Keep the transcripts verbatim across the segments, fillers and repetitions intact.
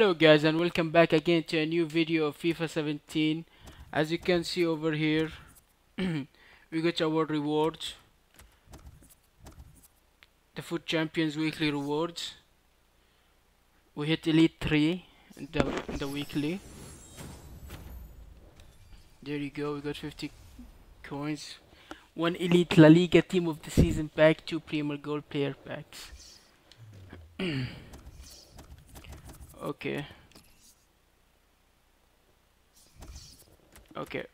Hello guys, and welcome back again to a new video of FIFA seventeen. As you can see over here, we got our rewards, the FUT Champions weekly rewards. We hit elite three in the, in the weekly. There you go, we got fifty coins, one elite La Liga Team of the Season pack, two Premier Gold Player packs. Okay. Okay.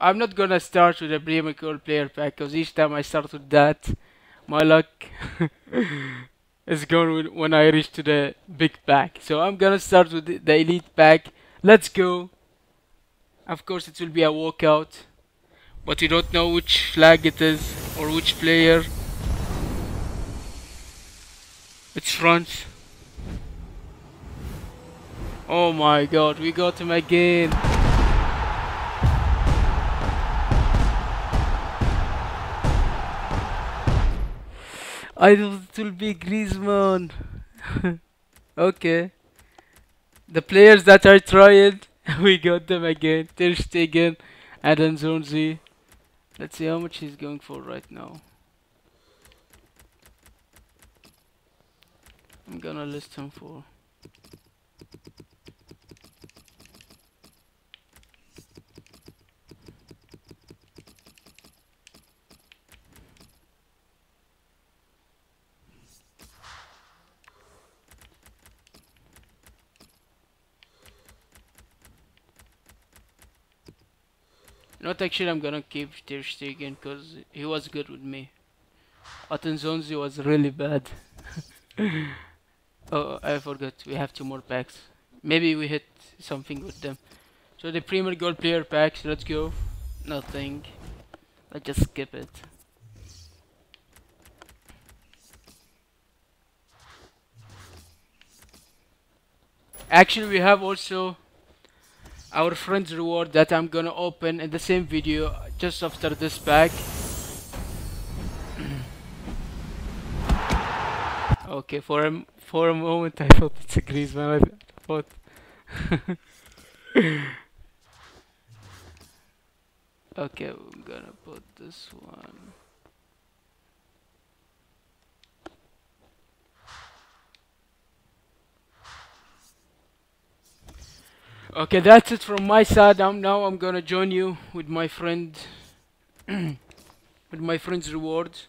I'm not gonna start with a Premier Gold Player pack, because each time I start with that, my luck is gone with when I reach to the big pack. So I'm gonna start with the, the Elite pack. Let's go. Of course, it will be a walkout, but we don't know which flag it is or which player. It's France. Oh my god, we got him again. I thought it will be Griezmann. Okay. The players that I tried, we got them again. Ter Stegen, Adam Zonzi. Let's see how much he's going for right now. I'm gonna list him for Not actually, I'm gonna keep Ter Stegen because he was good with me. Atan Zonzi was really bad. Oh, I forgot, we have two more packs. Maybe we hit something with them. So the Premier Gold Player packs, let's go. Nothing. Let's just skip it. Actually, we have also our friend's reward that I'm gonna open in the same video just after this pack. Okay, for a, for a moment I thought it's a Griezmann, I thought. Okay, I'm gonna put this one. Okay, that's it from my side. I'm now I'm gonna join you with my friend with my friend's rewards.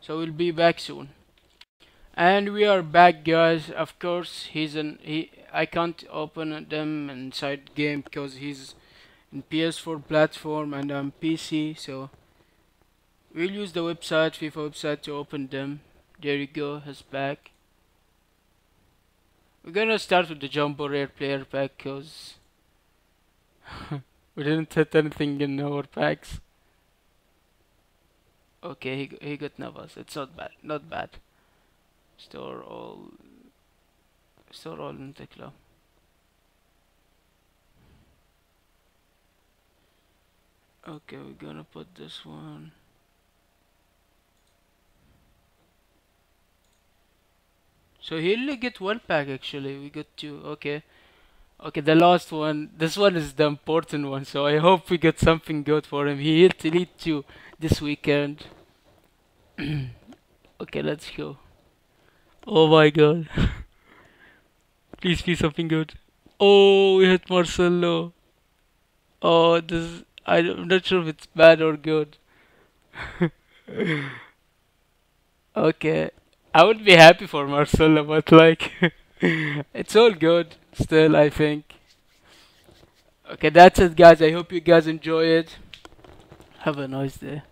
So we'll be back soon. And we are back, guys. Of course, he's an he I can't open them inside game because he's in P S four platform and I'm P C, so we'll use the website, FIFA website, to open them. There you go, his pack. We're gonna start with the Jumbo Rare Player pack because we didn't hit anything in our packs. Okay, he, he got Navas. It's not bad, not bad. Store all, store all in the club. Okay, we're gonna put this one. So he only get one pack actually, we got two, okay. Okay, the last one, this one is the important one, so I hope we get something good for him. He hit Elite two this weekend. Okay, let's go. Oh my god. Please be something good. Oh, we hit Marcelo. Oh, this, I, I'm not sure if it's bad or good. Okay. I would be happy for Marcelo, but like, it's all good still, I think. Okay, that's it guys, I hope you guys enjoy it. Have a nice day.